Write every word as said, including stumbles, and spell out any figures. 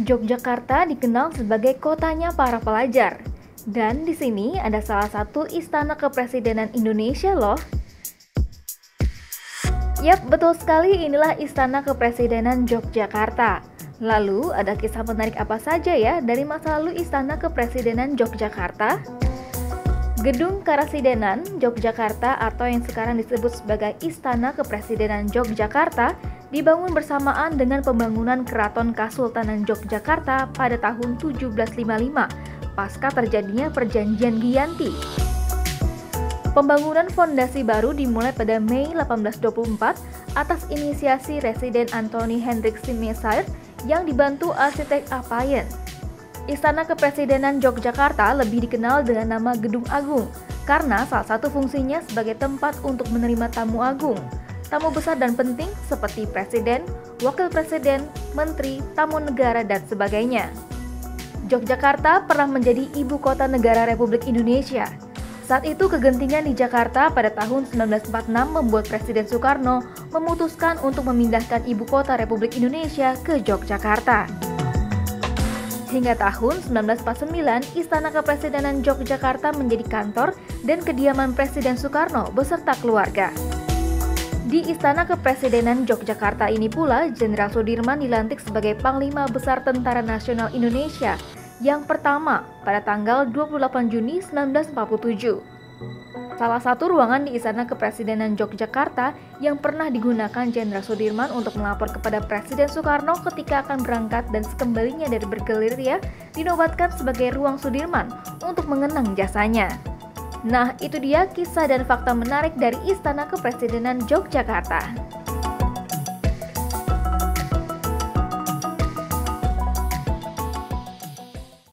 Yogyakarta dikenal sebagai kotanya para pelajar. Dan di sini ada salah satu Istana Kepresidenan Indonesia loh. Yap, betul sekali, inilah Istana Kepresidenan Yogyakarta. Lalu, ada kisah menarik apa saja ya dari masa lalu Istana Kepresidenan Yogyakarta? Gedung Karasidenan Yogyakarta atau yang sekarang disebut sebagai Istana Kepresidenan Yogyakarta dibangun bersamaan dengan pembangunan Keraton Kasultanan Yogyakarta pada tahun tujuh belas lima puluh lima pasca terjadinya Perjanjian Giyanti. Pembangunan fondasi baru dimulai pada Mei delapan belas dua puluh empat atas inisiasi Residen Anthonie Hendrik Smissaert yang dibantu arsitek A. Payen. Istana Kepresidenan Yogyakarta lebih dikenal dengan nama Gedung Agung karena salah satu fungsinya sebagai tempat untuk menerima tamu agung, tamu besar dan penting seperti presiden, wakil presiden, menteri, tamu negara, dan sebagainya. Yogyakarta pernah menjadi ibu kota negara Republik Indonesia. Saat itu kegentingan di Jakarta pada tahun seribu sembilan ratus empat puluh enam membuat Presiden Soekarno memutuskan untuk memindahkan ibu kota Republik Indonesia ke Yogyakarta. Hingga tahun seribu sembilan ratus empat puluh sembilan, Istana Kepresidenan Yogyakarta menjadi kantor dan kediaman Presiden Soekarno beserta keluarga. Di Istana Kepresidenan Yogyakarta ini pula, Jenderal Sudirman dilantik sebagai Panglima Besar Tentara Nasional Indonesia yang pertama pada tanggal dua puluh delapan Juni seribu sembilan ratus empat puluh tujuh. Salah satu ruangan di Istana Kepresidenan Yogyakarta yang pernah digunakan Jenderal Sudirman untuk melapor kepada Presiden Soekarno ketika akan berangkat dan sekembalinya dari bergelir ya, dinobatkan sebagai Ruang Sudirman untuk mengenang jasanya. Nah, itu dia kisah dan fakta menarik dari Istana Kepresidenan Yogyakarta.